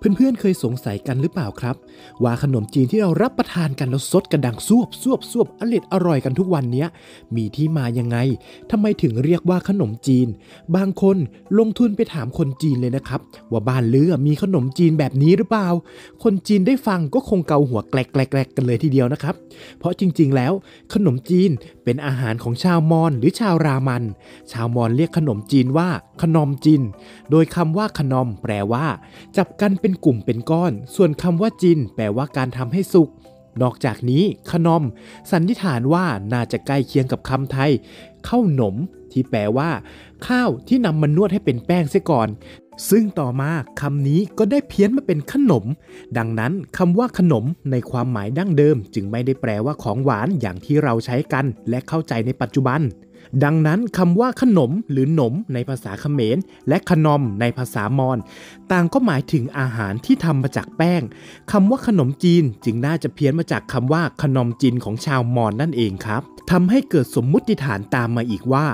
เพื่อนๆเคยสงสัยกันหรือเปล่าครับว่าขนมจีนที่เรารับประทานกันแล้วซดกันดังซวบซวบซวบอร่อยกันทุกวันนี้มีที่มายังไงทำไมถึงเรียกว่าขนมจีนบางคนลงทุนไปถามคนจีนเลยนะครับว่าบ้านเลือมีขนมจีนแบบนี้หรือเปล่าคนจีนได้ฟังก็คงเกาหัวแกลกๆกันเลยทีเดียวนะครับเพราะจริงๆแล้วขนมจีนเป็นอาหารของชาวมอญหรือชาวรามันชาวมอญเรียกขนมจีนว่าขนมจีนโดยคำว่าขนมแปลว่าจับกันเป็นกลุ่มเป็นก้อนส่วนคำว่าจินแปลว่าการทำให้สุกนอกจากนี้ขนมสันนิษฐานว่าน่าจะใกล้เคียงกับคำไทยข้าวหนมที่แปลว่าข้าวที่นำมานวดให้เป็นแป้งเสียก่อนซึ่งต่อมาคำนี้ก็ได้เพี้ยนมาเป็นขนมดังนั้นคำว่าขนมในความหมายดั้งเดิมจึงไม่ได้แปลว่าของหวานอย่างที่เราใช้กันและเข้าใจในปัจจุบันดังนั้นคำว่าขนมหรือหนมในภาษาเขมรและขนมในภาษามอญต่างก็หมายถึงอาหารที่ทำมาจากแป้งคำว่าขนมจีนจึงน่าจะเพี้ยนมาจากคำว่าขนมจีนของชาวมอญนั่นเองครับทำให้เกิดสมมุติฐานตามมาอีกว่า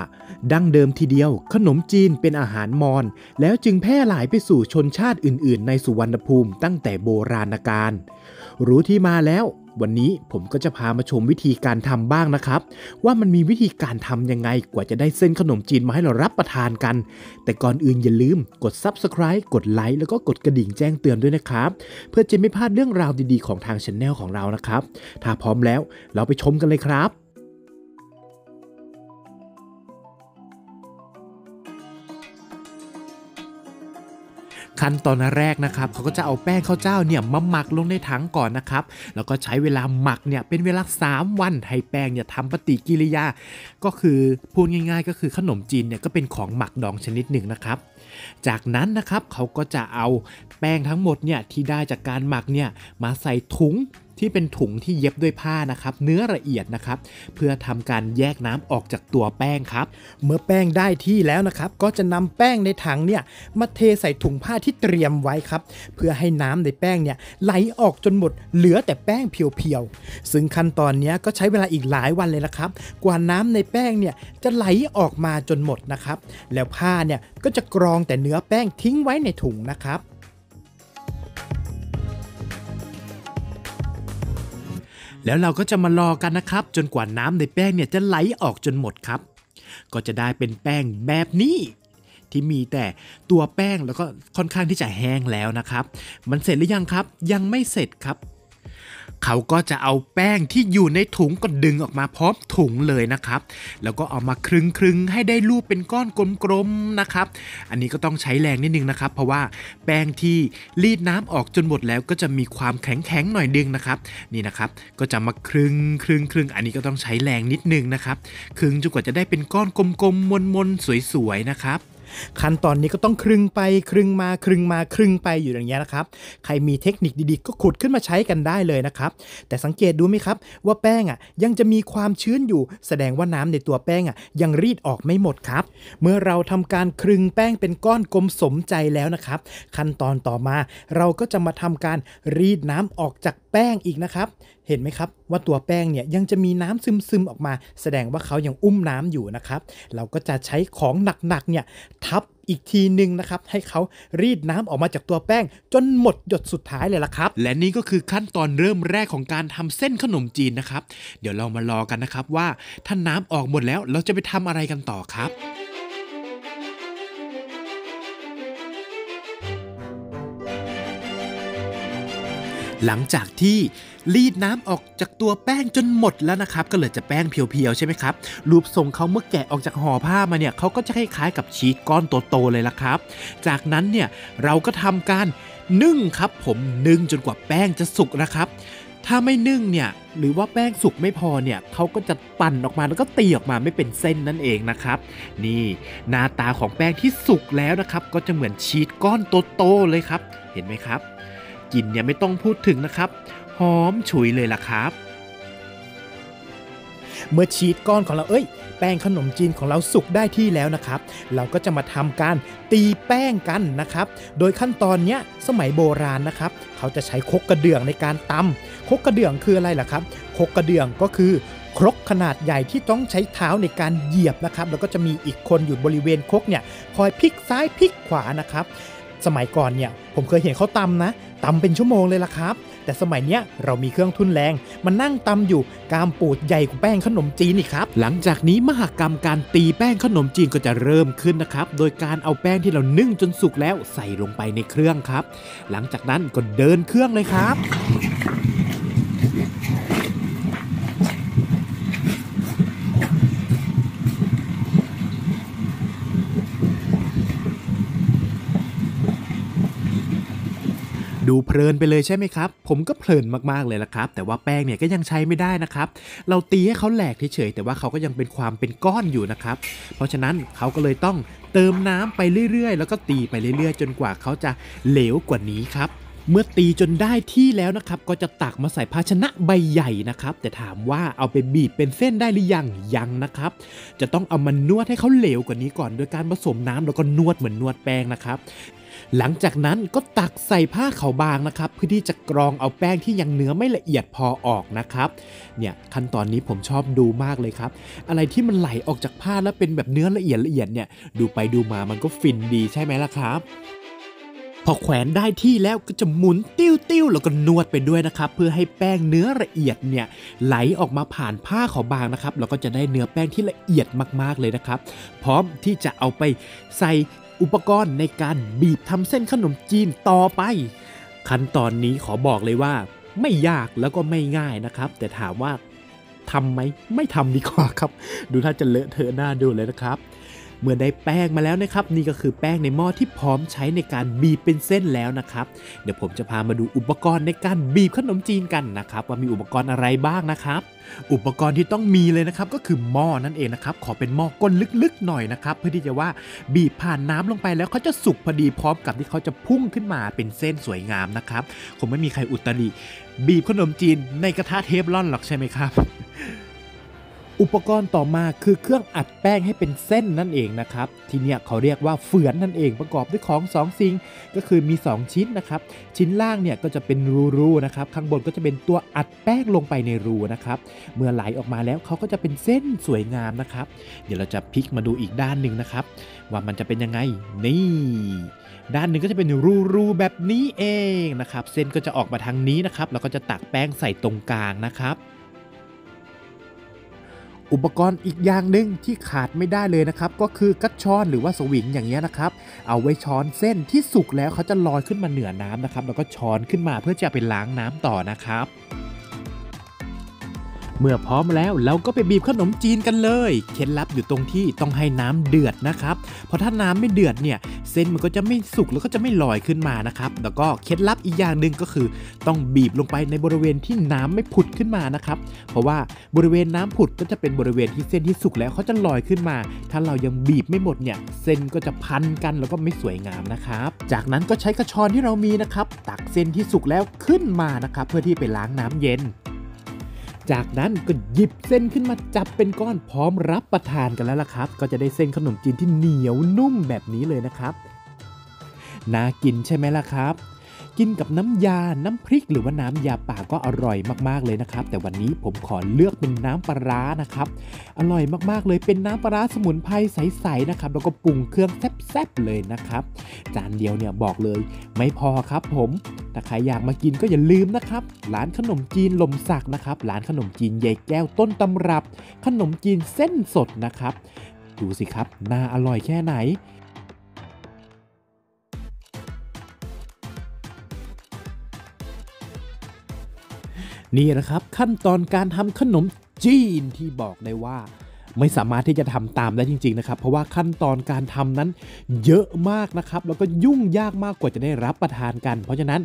ดั้งเดิมทีเดียวขนมจีนเป็นอาหารมอญแล้วจึงแพร่หลายไปสู่ชนชาติอื่นๆในสุวรรณภูมิตั้งแต่โบราณกาลรู้ที่มาแล้ววันนี้ผมก็จะพามาชมวิธีการทำบ้างนะครับว่ามันมีวิธีการทำยังไงกว่าจะได้เส้นขนมจีนมาให้เรารับประทานกันแต่ก่อนอื่นอย่าลืมกด Subscribe กดไลค์แล้วก็กดกระดิ่งแจ้งเตือนด้วยนะครับเพื่อจะไม่พลาดเรื่องราวดีๆของทาง Channel ของเรานะครับถ้าพร้อมแล้วเราไปชมกันเลยครับขั้นตอนแรกนะครับเขาก็จะเอาแป้งข้าวเจ้าเนี่ยมาหมักลงในถังก่อนนะครับแล้วก็ใช้เวลาหมักเนี่ยเป็นเวลา3วันให้แป้งเนี่ยทำปฏิกิริยาก็คือพูดง่ายๆก็คือขนมจีนเนี่ยก็เป็นของหมักดองชนิดหนึ่งนะครับจากนั้นนะครับเขาก็จะเอาแป้งทั้งหมดเนี่ยที่ได้จากการหมักเนี่ยมาใส่ถุงที่เป็นถุงที่เย็บด้วยผ้านะครับเนื้อละเอียดนะครับเพื่อทำการแยกน้ำออกจากตัวแป้งครับเมื่อแป้งได้ที่แล้วนะครับก็จะนำแป้งในถังเนี่ยมาเทใส่ถุงผ้าที่เตรียมไว้ครับเพื่อให้น้ำในแป้งเนี่ยไหลออกจนหมดเหลือแต่แป้งเพียวๆซึ่งขั้นตอนนี้ก็ใช้เวลาอีกหลายวันเลยนะครับกว่าน้ำในแป้งเนี่ยจะไหลออกมาจนหมดนะครับแล้วผ้าเนี่ยก็จะกรองแต่เนื้อแป้งทิ้งไว้ในถุงนะครับแล้วเราก็จะมารอกันนะครับจนกว่าน้ำในแป้งเนี่ยจะไหลออกจนหมดครับก็จะได้เป็นแป้งแบบนี้ที่มีแต่ตัวแป้งแล้วก็ค่อนข้างที่จะแห้งแล้วนะครับมันเสร็จหรือยังครับยังไม่เสร็จครับเขาก็จะเอาแป้งที่อยู่ในถุงก็ดึงออกมาพร้อมถุงเลยนะครับแล้วก็เอามาคลึงๆให้ได้รูปเป็นก้อนกลมๆนะครับอันนี้ก็ต้องใช้แรงนิดนึงนะครับเพราะว่าแป้งที่รีดน้ำออกจนหมดแล้วก็จะมีความแข็งๆหน่อยนึงนะครับนี่นะครับก็จะมาคลึงอันนี้ก็ต้องใช้แรงนิดนึงนะครับคลึงจนกว่าจะได้เป็นก้อนกลมๆมนๆสวยๆนะครับขั้นตอนนี้ก็ต้องคลึงไปคลึงมาอยู่อย่างเงี้ยนะครับใครมีเทคนิคดีๆก็ขุดขึ้นมาใช้กันได้เลยนะครับแต่สังเกตดูไหมครับว่าแป้งอ่ะยังจะมีความชื้นอยู่แสดงว่าน้ำในตัวแป้งอ่ะยังรีดออกไม่หมดครับเมื่อเราทำการคลึงแป้งเป็นก้อนกลมสมใจแล้วนะครับขั้นตอนต่อมาเราก็จะมาทำการรีดน้ำออกจากแป้งอีกนะครับเห็นไหมครับว่าตัวแป้งเนี่ยยังจะมีน้ำซึมออกมาแสดงว่าเขายังอุ้มน้ำอยู่นะครับเราก็จะใช้ของหนักๆเนี่ยทับอีกทีหนึ่งนะครับให้เขารีดน้ำออกมาจากตัวแป้งจนหมดหยดสุดท้ายเลยล่ะครับและนี่ก็คือขั้นตอนเริ่มแรกของการทำเส้นขนมจีนนะครับเดี๋ยวเรามารอกันนะครับว่าถ้าน้ำออกหมดแล้วเราจะไปทำอะไรกันต่อครับหลังจากที่รีดน้ำออกจากตัวแป้งจนหมดแล้วนะครับก็เหลือแต่แป้งเพียวๆใช่ไหมครับรูปทรงเขาเมื่อแกะออกจากห่อผ้ามาเนี่ยเขาก็จะคล้ายๆกับชีสก้อนโตๆเลยล่ะครับจากนั้นเนี่ยเราก็ทำการนึ่งครับผมนึ่งจนกว่าแป้งจะสุกนะครับถ้าไม่นึ่งเนี่ยหรือว่าแป้งสุกไม่พอเนี่ยเขาก็จะปั่นออกมาแล้วก็ตีออกมาไม่เป็นเส้นนั่นเองนะครับนี่หน้าตาของแป้งที่สุกแล้วนะครับก็จะเหมือนชีสก้อนโตๆเลยครับเห็นไหมครับกลิ่นเนี่ยไม่ต้องพูดถึงนะครับหอมฉุยเลยล่ะครับเมื่อชีสก้อนของเราแป้งขนมจีนของเราสุกได้ที่แล้วนะครับเราก็จะมาทำการตีแป้งกันนะครับโดยขั้นตอนเนี้ยสมัยโบราณนะครับเขาจะใช้ครกกระเดื่องในการตำครกกระเดื่องคืออะไรล่ะครับครกกระเดื่องก็คือครกขนาดใหญ่ที่ต้องใช้เท้าในการเหยียบนะครับแล้วก็จะมีอีกคนอยู่บริเวณครกเนี่ยคอยพลิกซ้ายพลิกขวานะครับ สมัยก่อนเนี่ยผมเคยเห็นเขาตำนะตำเป็นชั่วโมงเลยล่ะครับแต่สมัยเนี้ยเรามีเครื่องทุ่นแรงมันนั่งตำอยู่กามปูดใหญ่กว่าแป้งขนมจีนอีกครับหลังจากนี้มหกรรมการตีแป้งขนมจีนก็จะเริ่มขึ้นนะครับโดยการเอาแป้งที่เรานึ่งจนสุกแล้วใส่ลงไปในเครื่องครับหลังจากนั้นก็เดินเครื่องเลยครับดูเพลินไปเลยใช่ไหมครับผมก็เพลินมากๆเลยละครับแต่ว่าแป้งเนี่ยก็ยังใช้ไม่ได้นะครับเราตีให้เขาแหลกเฉยๆแต่ว่าเขาก็ยังเป็นความเป็นก้อนอยู่นะครับเพราะฉะนั้นเขาก็เลยต้องเติมน้ำไปเรื่อยๆแล้วก็ตีไปเรื่อยๆจนกว่าเขาจะเหลวกว่านี้ครับเมื่อตีจนได้ที่แล้วนะครับก็จะตักมาใส่ภาชนะใบใหญ่นะครับแต่ถามว่าเอาไปบีบเป็นเส้นได้หรือยังยังนะครับจะต้องเอามานวดให้เขาเหลวกว่านี้ก่อนโดยการผสมน้ำแล้วก็นวดเหมือนนวดแป้งนะครับหลังจากนั้นก็ตักใส่ผ้าขาวบางนะครับเพื่อที่จะกรองเอาแป้งที่ยังเนื้อไม่ละเอียดพอออกนะครับเนี่ยขั้นตอนนี้ผมชอบดูมากเลยครับอะไรที่มันไหลออกจากผ้าแล้วเป็นแบบเนื้อละเอียดละเอียดเนี่ยดูไปดูมามันก็ฟินดีใช่ไหมล่ะครับพอแขวนได้ที่แล้วก็จะหมุนติ้วๆแล้วก็นวดไปด้วยนะครับเพื่อให้แป้งเนื้อละเอียดเนี่ยไหลออกมาผ่านผ้าขาวบางนะครับแล้วก็จะได้เนื้อแป้งที่ละเอียดมากๆเลยนะครับพร้อมที่จะเอาไปใส่อุปกรณ์ในการบีบทำเส้นขนมจีนต่อไปขั้นตอนนี้ขอบอกเลยว่าไม่ยากแล้วก็ไม่ง่ายนะครับแต่ถามว่าทำไหมไม่ทำดีกว่าครับดูถ้าจะเลอะเทอะหน้าดูเลยนะครับเมื่อได้แป้งมาแล้วนะครับนี่ก็คือแป้งในหม้อที่พร้อมใช้ในการบีบเป็นเส้นแล้วนะครับเดี๋ยวผมจะพามาดูอุปกรณ์ในการบีบขนมจีนกันนะครับว่ามีอุปกรณ์อะไรบ้างนะครับอุปกรณ์ที่ต้องมีเลยนะครับก็คือหม้อนั่นเองนะครับขอเป็นหม้อก้นลึกๆหน่อยนะครับเพื่อที่จะว่าบีบผ่านน้ำลงไปแล้วเขาจะสุกพอดีพร้อมกับที่เขาจะพุ่งขึ้นมาเป็นเส้นสวยงามนะครับคงไม่มีใครอุตริบีบขนมจีนในกระทะเทฟลอนหรอกใช่ไหมครับอุปกรณ์ต่อมาคือเครื่องอัดแป้งให้เป็นเส้นนั่นเองนะครับที่เนี่ยเขาเรียกว่าเฝือนนั่นเองประกอบด้วยของ2สิ่งก็คือมี2ชิ้นนะครับชิ้นล่างเนี่ยก็จะเป็นรูๆนะครับข้างบนก็จะเป็นตัวอัดแป้งลงไปในรูนะครับเมื่อไหลออกมาแล้วเขาก็จะเป็นเส้นสวยงามนะครับเดี๋ยวเราจะพลิกมาดูอีกด้านหนึ่งนะครับว่ามันจะเป็นยังไงนี่ด้านหนึ่งก็จะเป็นรูๆแบบนี้เองนะครับเส้นก็จะออกมาทางนี้นะครับแล้วก็จะตักแป้งใส่ตรงกลางนะครับอุปกรณ์อีกอย่างหนึ่งที่ขาดไม่ได้เลยนะครับก็คือกัดช้อนหรือว่าสวิงอย่างเงี้ยนะครับเอาไว้ช้อนเส้นที่สุกแล้วเขาจะลอยขึ้นมาเหนือน้ำนะครับแล้วก็ช้อนขึ้นมาเพื่อจะไปล้างน้ำต่อนะครับเมื่อพร้อมแล้วเราก็ไปบีบขนมจีนกันเลยเคล็ดลับอยู่ตรงที่ต้องให้น้ำเดือดนะครับเพราะถ้าน้ำไม่เดือดเนี่ยเส้นมันก็จะไม่สุกแล้วก็จะไม่ลอยขึ้นมานะครับแล้วก็เคล็ดลับอีกอย่างหนึ่งก็คือต้องบีบลงไปในบริเวณที่น้ำไม่ผุดขึ้นมานะครับเพราะว่าบริเวณน้ำผุดก็จะเป็นบริเวณที่เส้นที่สุกแล้วเขาจะลอยขึ้นมาถ้าเรายังบีบไม่หมดเนี่ยเส้นก็จะพันกันแล้วก็ไม่สวยงามนะครับจากนั้นก็ใช้กระชอนที่เรามีนะครับตักเส้นที่สุกแล้วขึ้นมานะครับเพื่อที่ไปล้างน้ำเย็นจากนั้นก็หยิบเส้นขึ้นมาจับเป็นก้อนพร้อมรับประทานกันแล้วล่ะครับก็จะได้เส้นขนมจีนที่เหนียวนุ่มแบบนี้เลยนะครับน่ากินใช่ไหมล่ะครับกินกับน้ำยาน้ำพริกหรือว่าน้ำยาป่าก็อร่อยมากๆเลยนะครับแต่วันนี้ผมขอเลือกเป็นน้ำปลาร้านะครับอร่อยมากๆเลยเป็นน้ำปลาร้าสมุนไพรใสๆนะครับแล้วก็ปรุงเครื่องแซ่บๆเลยนะครับจานเดียวเนี่ยบอกเลยไม่พอครับผมถ้าใครอยากมากินก็อย่าลืมนะครับร้านขนมจีนลมสักนะครับร้านขนมจีนยายแก้วต้นตำรับขนมจีนเส้นสดนะครับดูสิครับน่าอร่อยแค่ไหนนี่นะครับขั้นตอนการทำขนมจีนที่บอกได้ว่าไม่สามารถที่จะทำตามได้จริงๆนะครับเพราะว่าขั้นตอนการทำนั้นเยอะมากนะครับแล้วก็ยุ่งยากมากกว่าจะได้รับประทานกันเพราะฉะนั้น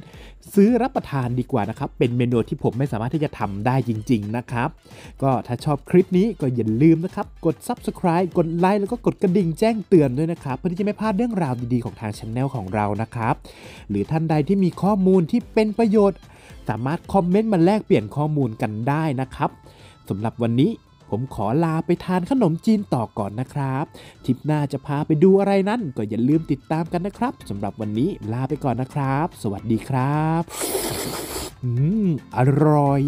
ซื้อรับประทานดีกว่านะครับเป็นเมนูที่ผมไม่สามารถที่จะทำได้จริงๆนะครับก็ถ้าชอบคลิปนี้ก็อย่าลืมนะครับกด Subscribe กดไลค์แล้วก็กดกระดิ่งแจ้งเตือนด้วยนะครับเพื่อที่จะไม่พลาดเรื่องราวดีๆของทาง Channel ของเรานะครับหรือท่านใดที่มีข้อมูลที่เป็นประโยชน์สามารถคอมเมนต์มาแลกเปลี่ยนข้อมูลกันได้นะครับสำหรับวันนี้ผมขอลาไปทานขนมจีนต่อก่อนนะครับทริปหน้าจะพาไปดูอะไรนั้นก็อย่าลืมติดตามกันนะครับสำหรับวันนี้ลาไปก่อนนะครับสวัสดีครับอร่อย